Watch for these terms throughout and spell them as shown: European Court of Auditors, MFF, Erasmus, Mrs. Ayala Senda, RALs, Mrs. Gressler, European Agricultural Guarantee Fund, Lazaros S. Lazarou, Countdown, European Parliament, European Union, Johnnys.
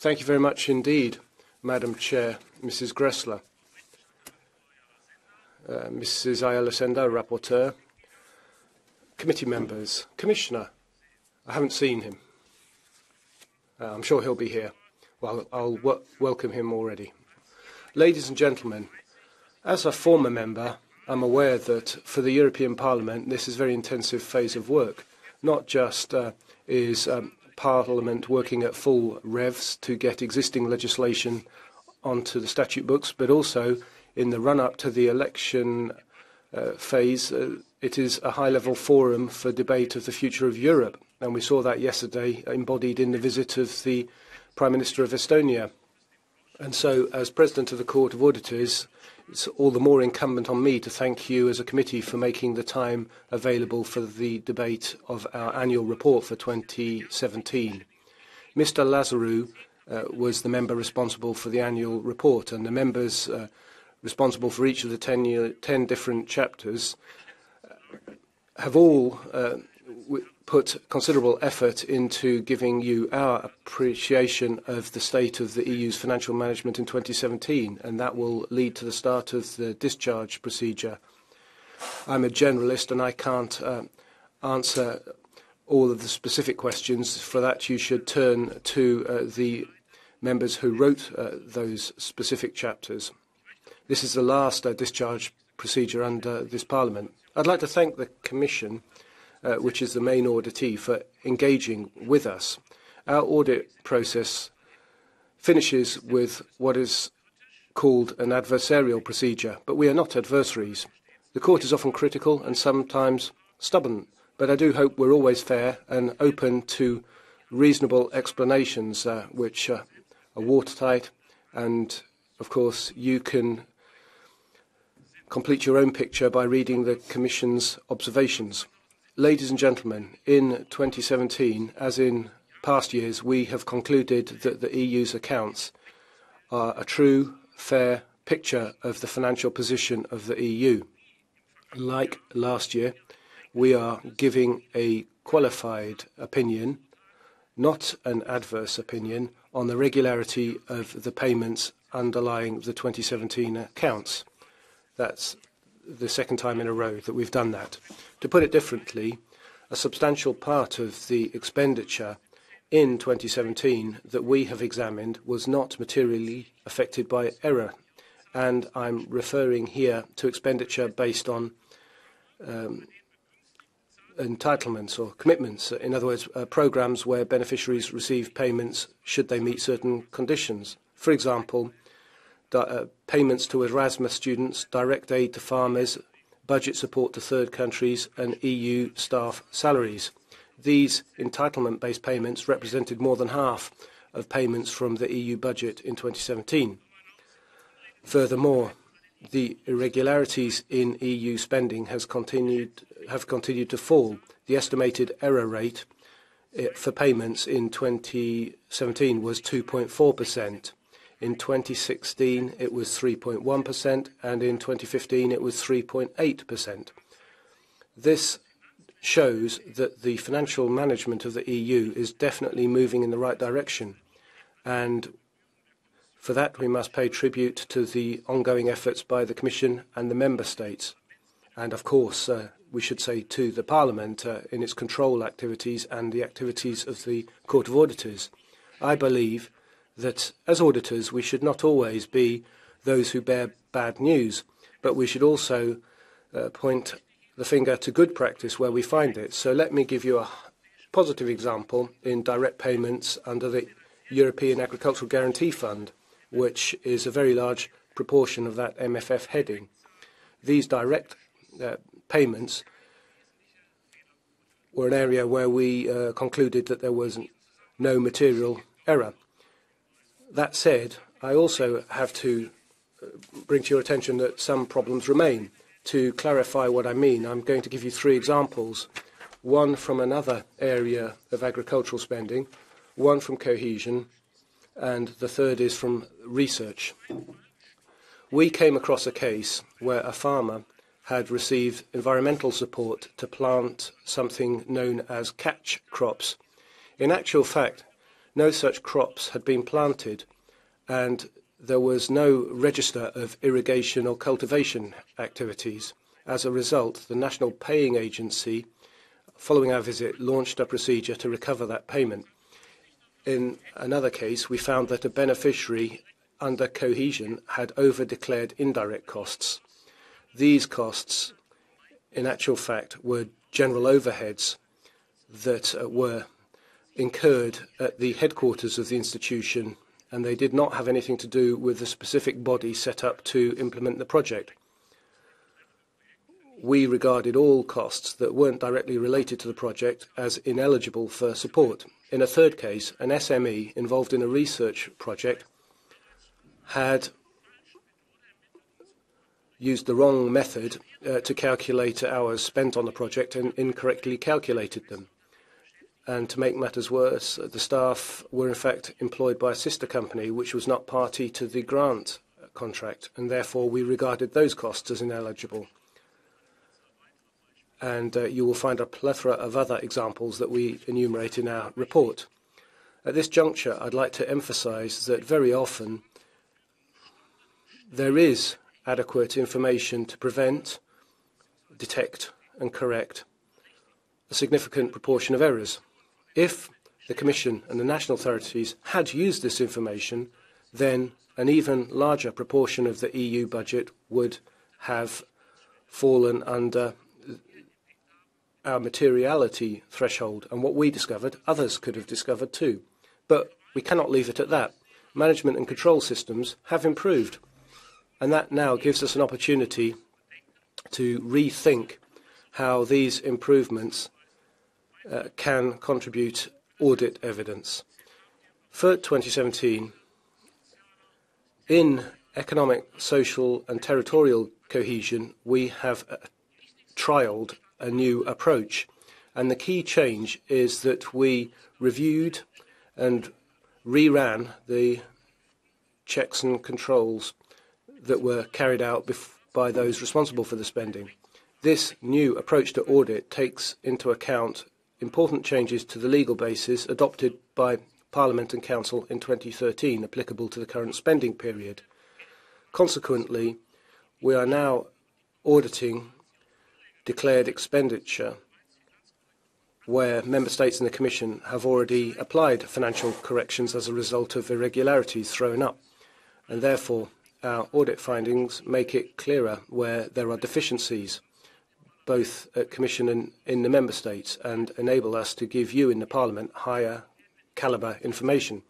Thank you very much indeed, Madam Chair, Mrs. Gressler, Mrs. Ayala Senda, Rapporteur, committee members, Commissioner. I haven't seen him. I'm sure he'll be here. Well, I'll welcome him already. Ladies and gentlemen, as a former member, I'm aware that for the European Parliament, this is a very intensive phase of work. Not just is Parliament working at full revs to get existing legislation onto the statute books, but also in the run-up to the election phase, it is a high-level forum for debate of the future of Europe. And we saw that yesterday embodied in the visit of the Prime Minister of Estonia. And so, as President of the Court of Auditors, it's all the more incumbent on me to thank you as a committee for making the time available for the debate of our annual report for 2017. Mr. Lazarou was the member responsible for the annual report, and the members responsible for each of the 10 different chapters have all put considerable effort into giving you our appreciation of the state of the EU's financial management in 2017, and that will lead to the start of the discharge procedure. I'm a generalist and I can't answer all of the specific questions. For that, you should turn to the members who wrote those specific chapters. This is the last discharge procedure under this Parliament. I'd like to thank the Commission, which is the main auditee, for engaging with us. Our audit process finishes with what is called an adversarial procedure, but we are not adversaries. The court is often critical and sometimes stubborn, but I do hope we're always fair and open to reasonable explanations which are watertight, and of course you can complete your own picture by reading the Commission's observations. Ladies and gentlemen, in 2017, as in past years, we have concluded that the EU's accounts are a true, fair picture of the financial position of the EU. Like last year, we are giving a qualified opinion, not an adverse opinion, on the regularity of the payments underlying the 2017 accounts. That's the second time in a row that we've done that. To put it differently, a substantial part of the expenditure in 2017 that we have examined was not materially affected by error, and I'm referring here to expenditure based on entitlements or commitments, in other words, programs where beneficiaries receive payments should they meet certain conditions. For example, payments to Erasmus students, direct aid to farmers, budget support to third countries, and EU staff salaries. These entitlement-based payments represented more than half of payments from the EU budget in 2017. Furthermore, the irregularities in EU spending have continued to fall. The estimated error rate for payments in 2017 was 2.4%. In 2016, it was 3.1%, and in 2015, it was 3.8%. This shows that the financial management of the EU is definitely moving in the right direction, and for that we must pay tribute to the ongoing efforts by the Commission and the Member States, and of course, we should say to the Parliament in its control activities and the activities of the Court of Auditors. I believe that as auditors we should not always be those who bear bad news, but we should also point the finger to good practice where we find it. So let me give you a positive example in direct payments under the European Agricultural Guarantee Fund, which is a very large proportion of that MFF heading. These direct payments were an area where we concluded that there was no material error. That said, I also have to bring to your attention that some problems remain. To clarify what I mean, I'm going to give you three examples, one from another area of agricultural spending, one from cohesion, and the third is from research. We came across a case where a farmer had received environmental support to plant something known as catch crops. In actual fact, no such crops had been planted, and there was no register of irrigation or cultivation activities. As a result, the National Paying Agency, following our visit, launched a procedure to recover that payment. In another case, we found that a beneficiary under cohesion had over-declared indirect costs. These costs, in actual fact, were general overheads that were incurred at the headquarters of the institution, and they did not have anything to do with the specific body set up to implement the project. We regarded all costs that weren't directly related to the project as ineligible for support. In a third case, an SME involved in a research project had used the wrong method to calculate hours spent on the project and incorrectly calculated them. And to make matters worse, the staff were in fact employed by a sister company which was not party to the grant contract, and therefore we regarded those costs as ineligible. And you will find a plethora of other examples that we enumerate in our report. At this juncture, I'd like to emphasize that very often there is adequate information to prevent, detect, and correct a significant proportion of errors. If the Commission and the national authorities had used this information, then an even larger proportion of the EU budget would have fallen under our materiality threshold, and what we discovered, others could have discovered too. But we cannot leave it at that. Management and control systems have improved, and that now gives us an opportunity to rethink how these improvements can contribute audit evidence. For 2017, in economic, social and territorial cohesion, we have trialled a new approach, and the key change is that we reviewed and reran the checks and controls that were carried out by those responsible for the spending. This new approach to audit takes into account important changes to the legal basis adopted by Parliament and Council in 2013, applicable to the current spending period. Consequently, we are now auditing declared expenditure where Member States and the Commission have already applied financial corrections as a result of irregularities thrown up, and therefore our audit findings make it clearer where there are deficiencies, both at Commission and in the Member States, and enable us to give you in the Parliament higher calibre information.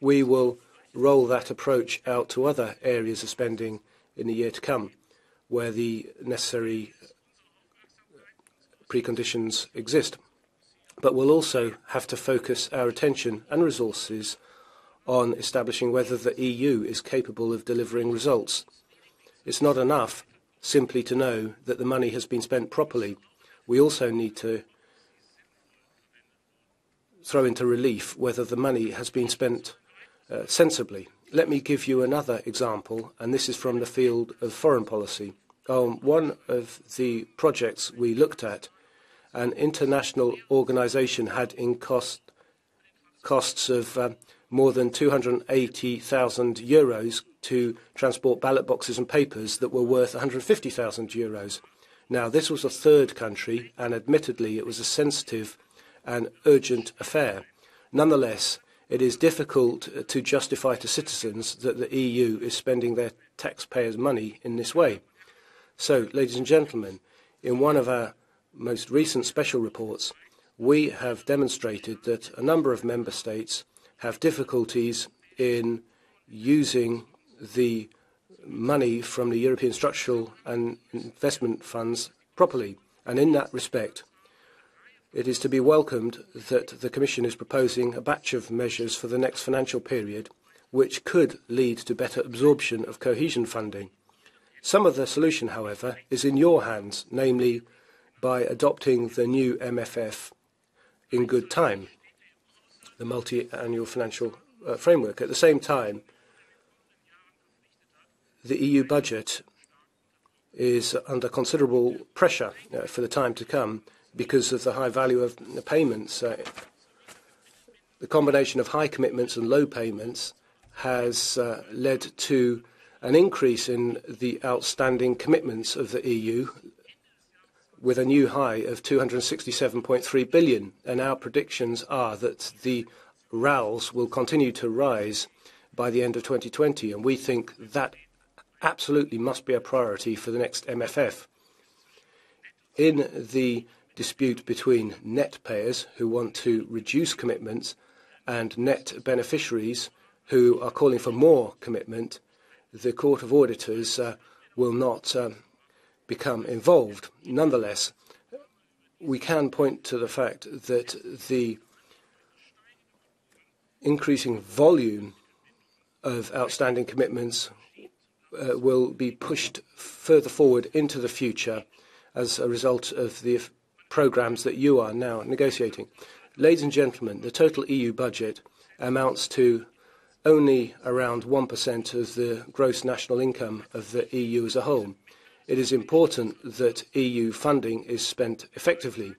We will roll that approach out to other areas of spending in the year to come, where the necessary preconditions exist. But we'll also have to focus our attention and resources on establishing whether the EU is capable of delivering results. It's not enough simply to know that the money has been spent properly. We also need to throw into relief whether the money has been spent sensibly. Let me give you another example, and this is from the field of foreign policy. On one of the projects we looked at, an international organisation had in costs of more than €280,000 to transport ballot boxes and papers that were worth €150,000. Now, this was a third country, and admittedly it was a sensitive and urgent affair. Nonetheless, it is difficult to justify to citizens that the EU is spending their taxpayers' money in this way. So, ladies and gentlemen, in one of our most recent special reports, we have demonstrated that a number of member states have difficulties in using the money from the European Structural and Investment Funds properly. And in that respect, it is to be welcomed that the Commission is proposing a batch of measures for the next financial period, which could lead to better absorption of cohesion funding. Some of the solution, however, is in your hands, namely by adopting the new MFF in good time, the multi-annual financial framework. At the same time, the EU budget is under considerable pressure for the time to come because of the high value of the payments the combination of high commitments and low payments has led to an increase in the outstanding commitments of the EU with a new high of 267.3 billion. And our predictions are that the RALs will continue to rise by the end of 2020, and we think that absolutely must be a priority for the next MFF. In the dispute between net payers who want to reduce commitments and net beneficiaries who are calling for more commitment, the Court of Auditors will not become involved. Nonetheless, we can point to the fact that the increasing volume of outstanding commitments will be pushed further forward into the future as a result of the programs that you are now negotiating. Ladies and gentlemen, the total EU budget amounts to only around 1% of the gross national income of the EU as a whole. It is important that EU funding is spent effectively.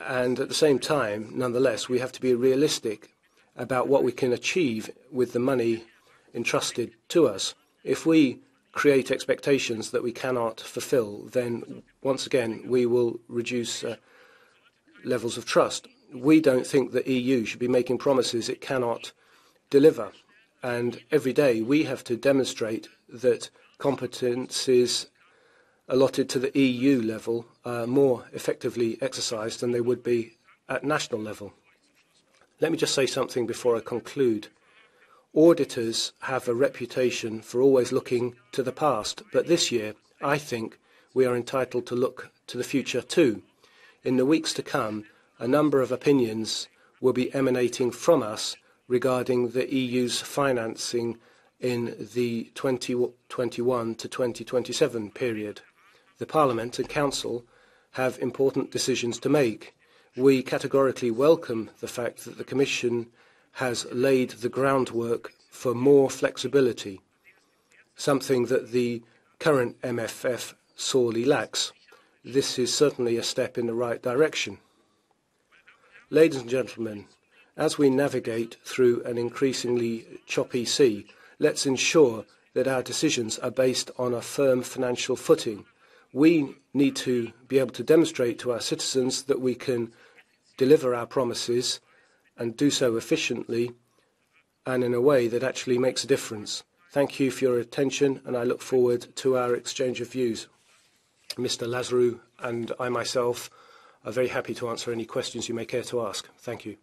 And at the same time, nonetheless, we have to be realistic about what we can achieve with the money entrusted to us. If we create expectations that we cannot fulfill, then once again we will reduce levels of trust. We don't think the EU should be making promises it cannot deliver. And every day we have to demonstrate that competencies allotted to the EU level are more effectively exercised than they would be at national level. Let me just say something before I conclude. Auditors have a reputation for always looking to the past, but this year I think we are entitled to look to the future too. In the weeks to come, a number of opinions will be emanating from us regarding the EU's financing in the 2021 to 2027 period. The Parliament and Council have important decisions to make. We categorically welcome the fact that the Commission has laid the groundwork for more flexibility, something that the current MFF sorely lacks. This is certainly a step in the right direction. Ladies and gentlemen, as we navigate through an increasingly choppy sea, let's ensure that our decisions are based on a firm financial footing. We need to be able to demonstrate to our citizens that we can deliver our promises and do so efficiently and in a way that actually makes a difference. Thank you for your attention, and I look forward to our exchange of views. Mr. Lazarou and I myself are very happy to answer any questions you may care to ask. Thank you.